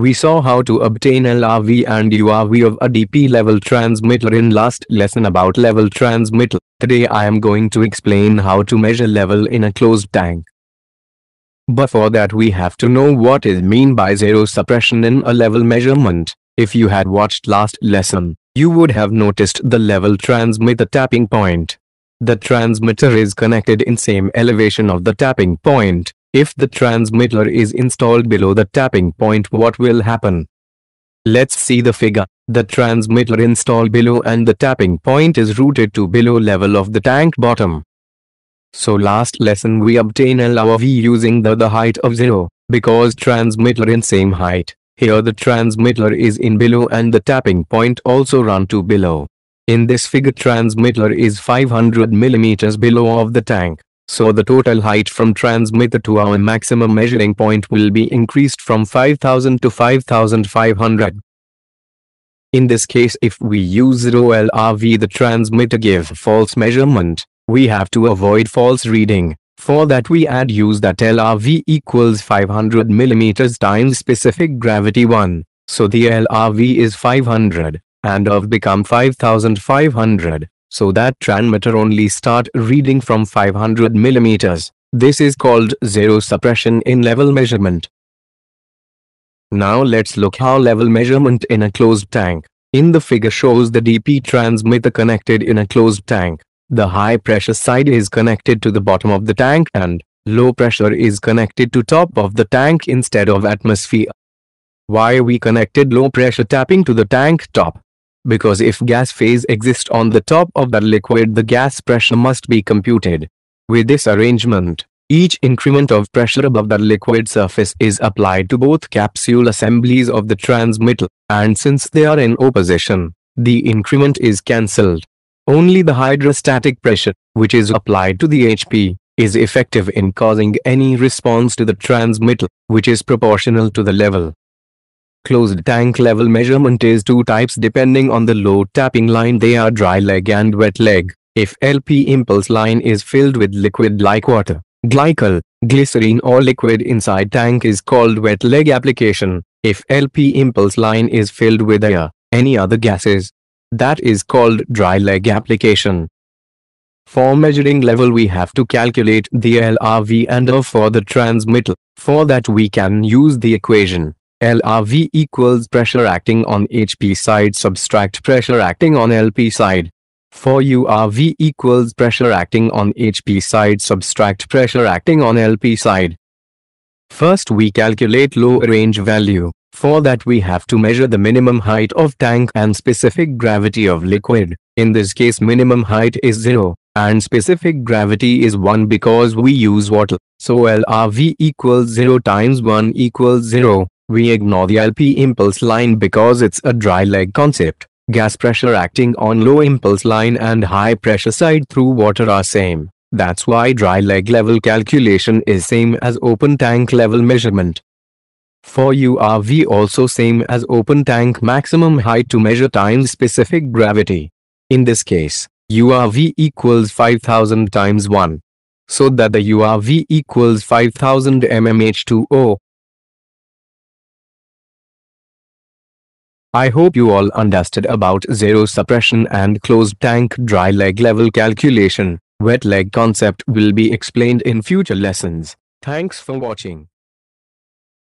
We saw how to obtain LRV and URV of a DP level transmitter in last lesson about level transmitter. Today I am going to explain how to measure level in a closed tank. Before that we have to know what is mean by zero suppression in a level measurement. If you had watched last lesson, you would have noticed the level transmitter tapping point. The transmitter is connected in same elevation of the tapping point. If the transmitter is installed below the tapping point, what will happen? Let's see the figure. The transmitter installed below and the tapping point is routed to below level of the tank bottom. So last lesson we obtain LRV using the height of 0, because transmitter in same height. Here the transmitter is in below and the tapping point also run to below. In this figure transmitter is 500 mm below of the tank. So the total height from transmitter to our maximum measuring point will be increased from 5000 to 5500. In this case, if we use 0 LRV, the transmitter give false measurement. We have to avoid false reading. For that we add use that LRV equals 500 mm times specific gravity 1. So the LRV is 500 and of become 5500. So that transmitter only start reading from 500 mm. This is called zero suppression in level measurement. Now let's look how level measurement in a closed tank. In the figure shows the DP transmitter connected in a closed tank. The high pressure side is connected to the bottom of the tank and low pressure is connected to top of the tank instead of atmosphere. Why we connected low pressure tapping to the tank top? Because if gas phase exists on the top of the liquid, the gas pressure must be computed. With this arrangement, each increment of pressure above the liquid surface is applied to both capsule assemblies of the transmitter, and since they are in opposition, the increment is cancelled. Only the hydrostatic pressure, which is applied to the HP, is effective in causing any response to the transmitter, which is proportional to the level. Closed tank level measurement is two types depending on the load tapping line. They are dry leg and wet leg. If LP impulse line is filled with liquid like water, glycol, glycerine or liquid inside tank is called wet leg application. If LP impulse line is filled with air, any other gases, that is called dry leg application. For measuring level we have to calculate the LRV and O for the transmitter. For that we can use the equation. LRV equals pressure acting on HP side subtract pressure acting on LP side. For URV equals pressure acting on HP side subtract pressure acting on LP side. First we calculate low range value. For that we have to measure the minimum height of tank and specific gravity of liquid. In this case minimum height is 0 and specific gravity is 1 because we use water. So LRV equals 0 times 1 equals 0. We ignore the LP impulse line because it's a dry leg concept. Gas pressure acting on low impulse line and high pressure side through water are same. That's why dry leg level calculation is same as open tank level measurement. For URV also same as open tank maximum height to measure times specific gravity. In this case, URV equals 5000 times 1. So that the URV equals 5000 mmH2O. I hope you all understood about zero suppression and closed tank dry leg level calculation. Wet leg concept will be explained in future lessons. Thanks for watching.